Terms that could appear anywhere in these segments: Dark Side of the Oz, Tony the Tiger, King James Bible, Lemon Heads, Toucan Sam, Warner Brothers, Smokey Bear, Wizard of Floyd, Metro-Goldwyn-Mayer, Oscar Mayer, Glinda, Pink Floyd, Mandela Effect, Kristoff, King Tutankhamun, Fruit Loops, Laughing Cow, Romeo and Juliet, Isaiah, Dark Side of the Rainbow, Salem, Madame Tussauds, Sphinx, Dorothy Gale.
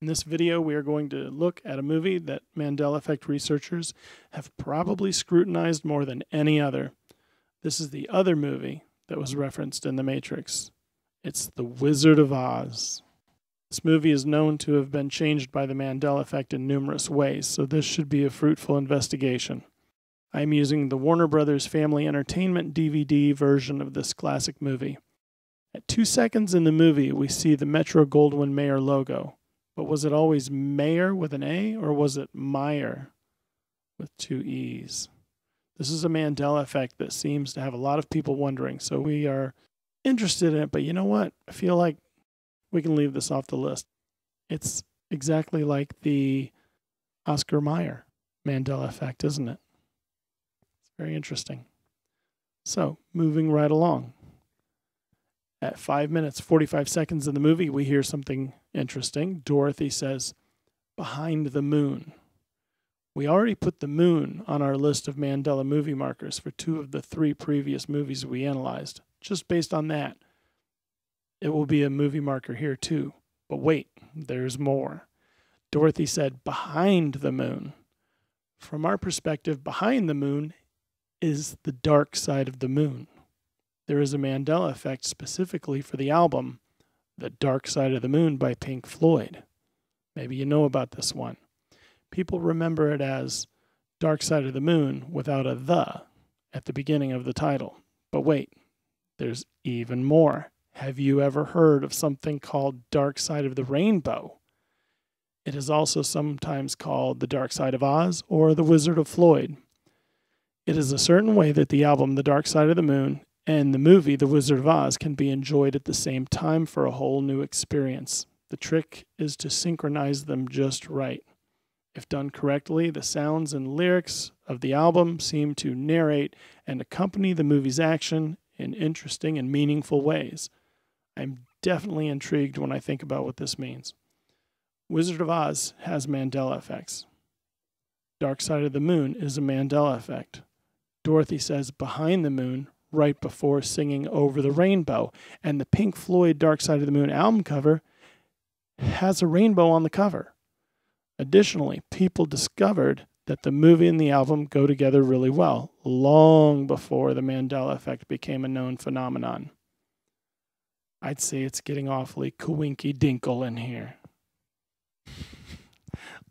In this video, we are going to look at a movie that Mandela Effect researchers have probably scrutinized more than any other. This is the other movie that was referenced in The Matrix. It's The Wizard of Oz. This movie is known to have been changed by the Mandela Effect in numerous ways, so this should be a fruitful investigation. I am using the Warner Brothers Family Entertainment DVD version of this classic movie. At 2 seconds in the movie, we see the Metro-Goldwyn-Mayer logo. But was it always Mayer with an A, or was it Meyer with two E's? This is a Mandela effect that seems to have a lot of people wondering, so we are interested in it, but you know what? I feel like we can leave this off the list. It's exactly like the Oscar Mayer Mandela effect, isn't it? It's very interesting. So, moving right along. At 5 minutes, 45 seconds in the movie, we hear something interesting. Dorothy says, "Behind the moon." We already put the moon on our list of Mandela movie markers for 2 of the 3 previous movies we analyzed. Just based on that, it will be a movie marker here too. But wait, there's more. Dorothy said, "Behind the moon." From our perspective, behind the moon is the dark side of the moon. There is a Mandela effect specifically for the album, The Dark Side of the Moon by Pink Floyd. Maybe you know about this one. People remember it as Dark Side of the Moon without a "the" at the beginning of the title. But wait, there's even more. Have you ever heard of something called Dark Side of the Rainbow? It is also sometimes called The Dark Side of Oz or The Wizard of Floyd. It is a certain way that the album The Dark Side of the Moon and the movie The Wizard of Oz can be enjoyed at the same time for a whole new experience. The trick is to synchronize them just right. If done correctly, the sounds and lyrics of the album seem to narrate and accompany the movie's action in interesting and meaningful ways. I'm definitely intrigued when I think about what this means. Wizard of Oz has Mandela effects. Dark Side of the Moon is a Mandela effect. Dorothy says "behind the moon" right before singing "Over the Rainbow," and the Pink Floyd Dark Side of the Moon album cover has a rainbow on the cover. Additionally, people discovered that the movie and the album go together really well, long before the Mandela effect became a known phenomenon. I'd say it's getting awfully coinky-dinkle in here.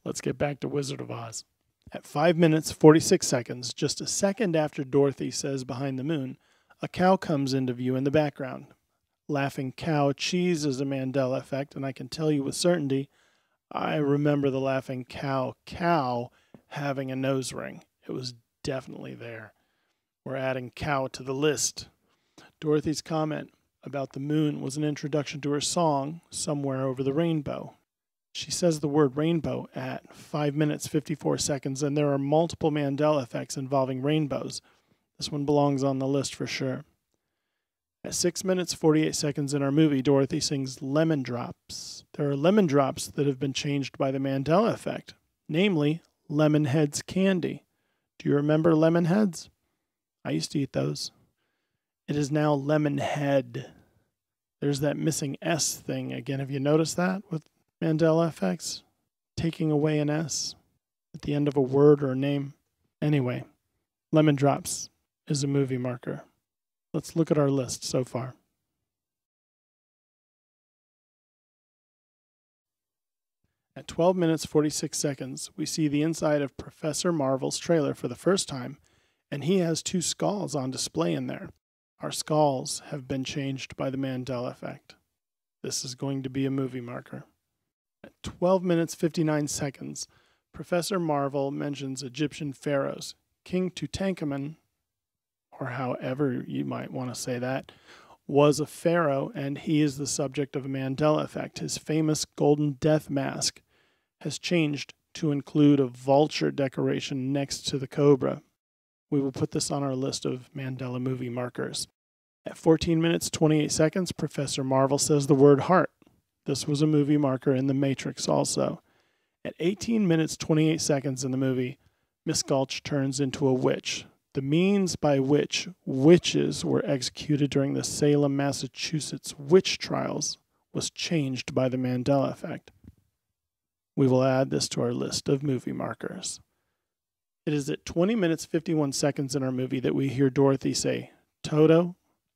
Let's get back to Wizard of Oz. At 5 minutes, 46 seconds, just a second after Dorothy says "behind the moon," a cow comes into view in the background. Laughing Cow cheese is a Mandela effect, and I can tell you with certainty, I remember the Laughing cow having a nose ring. It was definitely there. We're adding cow to the list. Dorothy's comment about the moon was an introduction to her song, "Somewhere Over the Rainbow." She says the word rainbow at 5 minutes, 54 seconds, and there are multiple Mandela effects involving rainbows. This one belongs on the list for sure. At 6 minutes, 48 seconds in our movie, Dorothy sings "Lemon Drops." There are lemon drops that have been changed by the Mandela effect, namely Lemon Heads candy. Do you remember Lemon Heads? I used to eat those. It is now Lemon Head. There's that missing S thing again. Have you noticed that with Mandela effects, taking away an S at the end of a word or a name? Anyway, Lemon Drops is a movie marker. Let's look at our list so far. At 12 minutes, 46 seconds, we see the inside of Professor Marvel's trailer for the first time, and he has 2 skulls on display in there. Our skulls have been changed by the Mandela effect. This is going to be a movie marker. At 12 minutes, 59 seconds, Professor Marvel mentions Egyptian pharaohs. King Tutankhamun, or however you might want to say that, was a pharaoh, and he is the subject of a Mandela effect. His famous golden death mask has changed to include a vulture decoration next to the cobra. We will put this on our list of Mandela movie markers. At 14 minutes, 28 seconds, Professor Marvel says the word heart. This was a movie marker in The Matrix also. At 18 minutes, 28 seconds in the movie, Miss Gulch turns into a witch. The means by which witches were executed during the Salem, Massachusetts witch trials was changed by the Mandela effect. We will add this to our list of movie markers. It is at 20 minutes, 51 seconds in our movie that we hear Dorothy say, "Toto,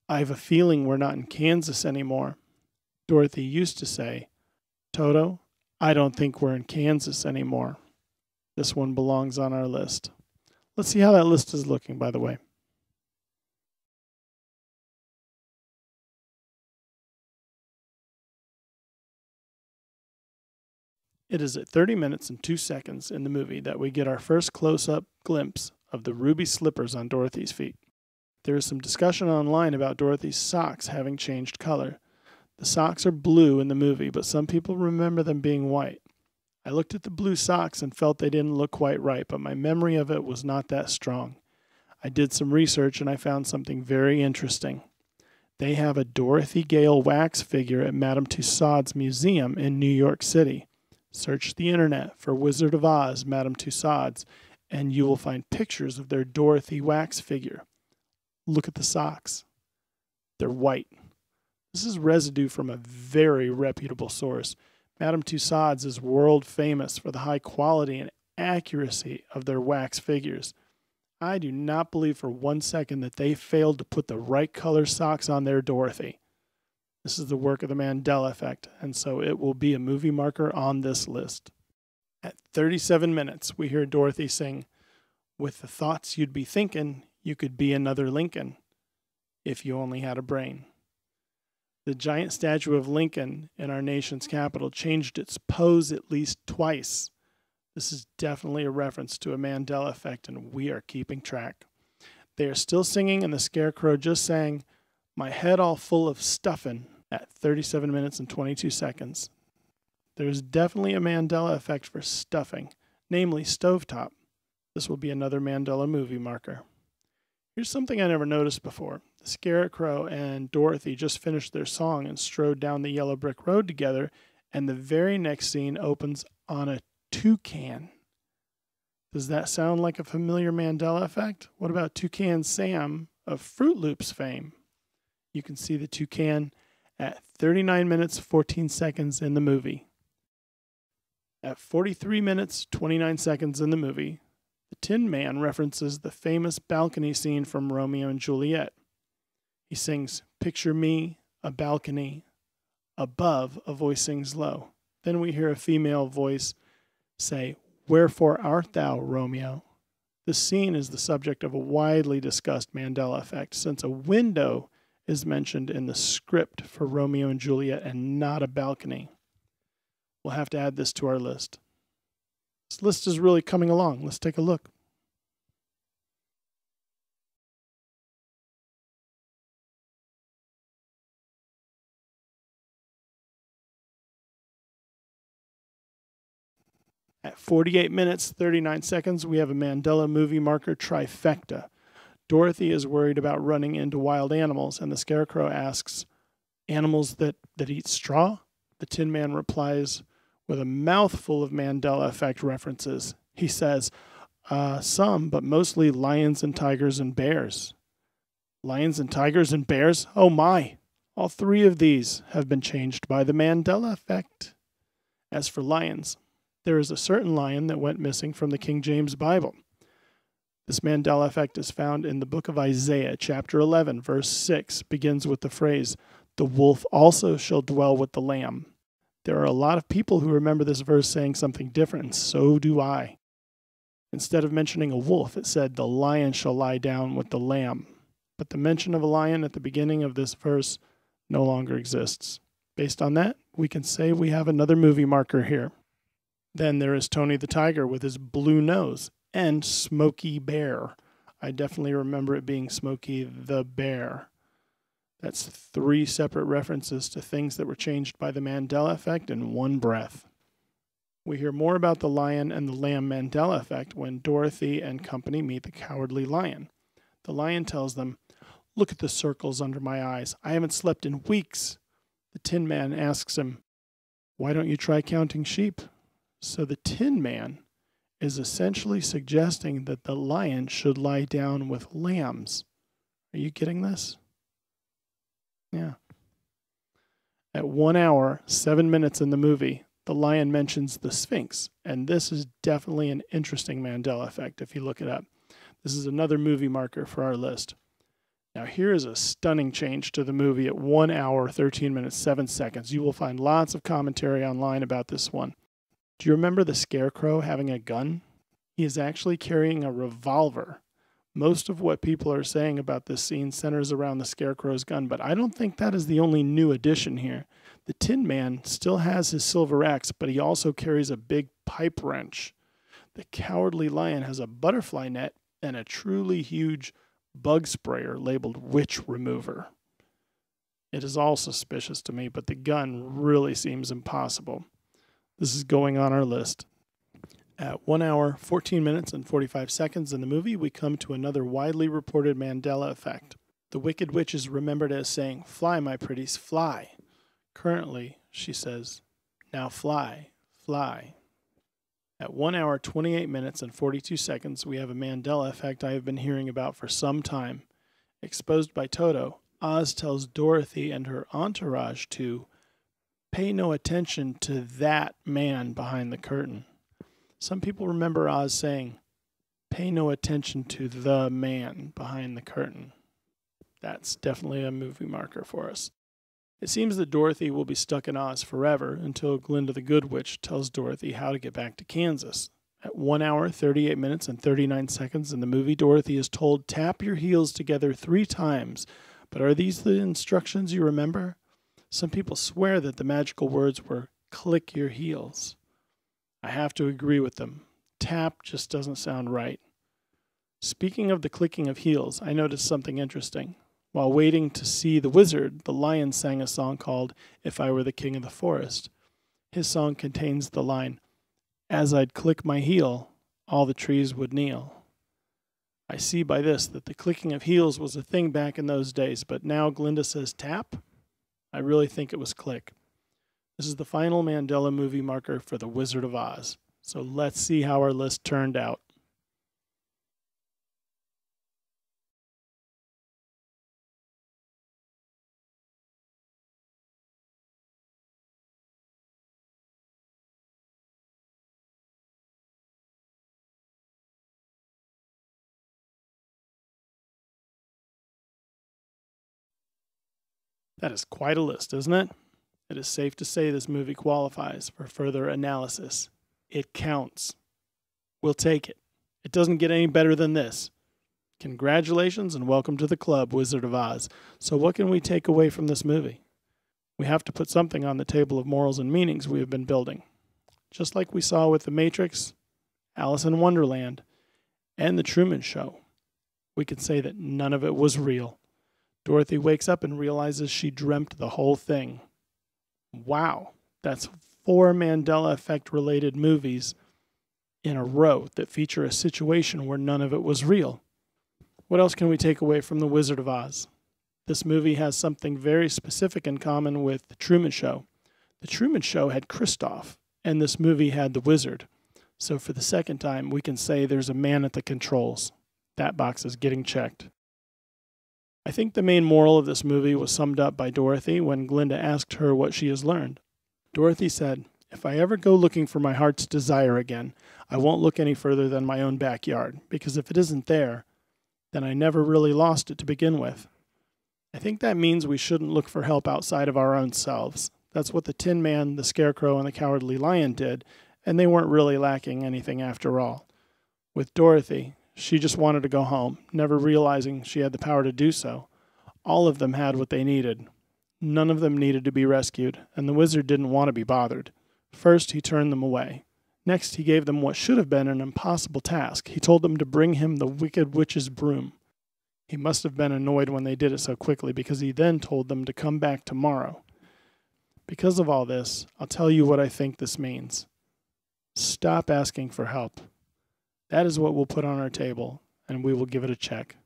I have a feeling we're not in Kansas anymore." Dorothy used to say, "Toto, I don't think we're in Kansas anymore." This one belongs on our list. Let's see how that list is looking, by the way. It is at 30 minutes and 2 seconds in the movie that we get our first close-up glimpse of the ruby slippers on Dorothy's feet. There is some discussion online about Dorothy's socks having changed color. The socks are blue in the movie, but some people remember them being white. I looked at the blue socks and felt they didn't look quite right, but my memory of it was not that strong. I did some research and I found something very interesting. They have a Dorothy Gale wax figure at Madame Tussauds Museum in New York City. Search the internet for Wizard of Oz, Madame Tussauds, and you will find pictures of their Dorothy wax figure. Look at the socks. They're white. This is residue from a very reputable source. Madame Tussauds is world famous for the high quality and accuracy of their wax figures. I do not believe for one second that they failed to put the right color socks on their Dorothy. This is the work of the Mandela Effect, and so it will be a movie marker on this list. At 37 minutes, we hear Dorothy sing, "With the thoughts you'd be thinking, you could be another Lincoln, if you only had a brain." The giant statue of Lincoln in our nation's capital changed its pose at least twice. This is definitely a reference to a Mandela Effect, and we are keeping track. They are still singing, and the Scarecrow just sang, "My head all full of stuffin'" at 37 minutes and 22 seconds. There's definitely a Mandela Effect for stuffing, namely stovetop. This will be another Mandela movie marker. Here's something I never noticed before. The Scarecrow and Dorothy just finished their song and strode down the yellow brick road together, and the very next scene opens on a toucan. Does that sound like a familiar Mandela Effect? What about Toucan Sam of Fruit Loops fame? You can see the toucan at 39 minutes, 14 seconds in the movie. At 43 minutes, 29 seconds in the movie, the Tin Man references the famous balcony scene from Romeo and Juliet. He sings, "Picture me, a balcony." Above, a voice sings low. Then we hear a female voice say, "Wherefore art thou, Romeo?" This scene is the subject of a widely discussed Mandela Effect, since a window is mentioned in the script for Romeo and Juliet and not a balcony. We'll have to add this to our list. This list is really coming along. Let's take a look. At 48 minutes, 39 seconds, we have a Mandela movie marker trifecta. Dorothy is worried about running into wild animals, and the Scarecrow asks, "Animals that eat straw?" The Tin Man replies with a mouthful of Mandela Effect references. He says, "Some, but mostly lions and tigers and bears." Lions and tigers and bears? Oh my! All three of these have been changed by the Mandela Effect. As for lions, there is a certain lion that went missing from the King James Bible. This Mandela Effect is found in the book of Isaiah, chapter 11, verse 6, begins with the phrase, "The wolf also shall dwell with the lamb." There are a lot of people who remember this verse saying something different, and so do I. Instead of mentioning a wolf, it said, "The lion shall lie down with the lamb." But the mention of a lion at the beginning of this verse no longer exists. Based on that, we can say we have another movie marker here. Then there is Tony the Tiger with his blue nose. And Smokey Bear. I definitely remember it being Smokey the Bear. That's three separate references to things that were changed by the Mandela Effect in one breath. We hear more about the lion and the lamb Mandela Effect when Dorothy and company meet the cowardly lion. The lion tells them, "Look at the circles under my eyes. I haven't slept in weeks." The Tin Man asks him, "Why don't you try counting sheep?" So the Tin Man is essentially suggesting that the lion should lie down with lambs. Are you getting this? Yeah. At 1 hour, 7 minutes in the movie, the lion mentions the Sphinx, and this is definitely an interesting Mandela effect if you look it up. This is another movie marker for our list. Now here is a stunning change to the movie at 1 hour, 13 minutes, 7 seconds. You will find lots of commentary online about this one. Do you remember the Scarecrow having a gun? He is actually carrying a revolver. Most of what people are saying about this scene centers around the Scarecrow's gun, but I don't think that is the only new addition here. The Tin Man still has his silver axe, but he also carries a big pipe wrench. The Cowardly Lion has a butterfly net and a truly huge bug sprayer labeled Witch Remover. It is all suspicious to me, but the gun really seems impossible. This is going on our list. At 1 hour, 14 minutes, and 45 seconds in the movie, we come to another widely reported Mandela effect. The Wicked Witch is remembered as saying, "Fly, my pretties, fly." Currently, she says, "Now fly, fly." At 1 hour, 28 minutes, and 42 seconds, we have a Mandela effect I have been hearing about for some time. Exposed by Toto, Oz tells Dorothy and her entourage to pay no attention to that man behind the curtain. Some people remember Oz saying, "Pay no attention to the man behind the curtain." That's definitely a movie marker for us. It seems that Dorothy will be stuck in Oz forever until Glinda the Good Witch tells Dorothy how to get back to Kansas. At 1 hour, 38 minutes, and 39 seconds in the movie, Dorothy is told, "Tap your heels together 3 times." But are these the instructions you remember? Some people swear that the magical words were, "Click your heels." I have to agree with them. Tap just doesn't sound right. Speaking of the clicking of heels, I noticed something interesting. While waiting to see the wizard, the lion sang a song called "If I Were the King of the Forest." His song contains the line, "As I'd click my heel, all the trees would kneel." I see by this that the clicking of heels was a thing back in those days, but now Glinda says tap? I really think it was click. This is the final Mandela movie marker for The Wizard of Oz. So let's see how our list turned out. That is quite a list, isn't it? It is safe to say this movie qualifies for further analysis. It counts. We'll take it. It doesn't get any better than this. Congratulations and welcome to the club, Wizard of Oz. So what can we take away from this movie? We have to put something on the table of morals and meanings we have been building. Just like we saw with The Matrix, Alice in Wonderland, and The Truman Show, we can say that none of it was real. Dorothy wakes up and realizes she dreamt the whole thing. Wow, that's 4 Mandela Effect-related movies in a row that feature a situation where none of it was real. What else can we take away from The Wizard of Oz? This movie has something very specific in common with The Truman Show. The Truman Show had Kristoff, and this movie had the wizard. So for the second time, we can say there's a man at the controls. That box is getting checked. I think the main moral of this movie was summed up by Dorothy when Glinda asked her what she has learned. Dorothy said, "If I ever go looking for my heart's desire again, I won't look any further than my own backyard, because if it isn't there, then I never really lost it to begin with." I think that means we shouldn't look for help outside of our own selves. That's what the Tin Man, the Scarecrow, and the Cowardly Lion did, and they weren't really lacking anything after all. With Dorothy, she just wanted to go home, never realizing she had the power to do so. All of them had what they needed. None of them needed to be rescued, and the wizard didn't want to be bothered. First, he turned them away. Next, he gave them what should have been an impossible task. He told them to bring him the Wicked Witch's broom. He must have been annoyed when they did it so quickly, because he then told them to come back tomorrow. Because of all this, I'll tell you what I think this means. Stop asking for help. That is what we'll put on our table, and we will give it a check.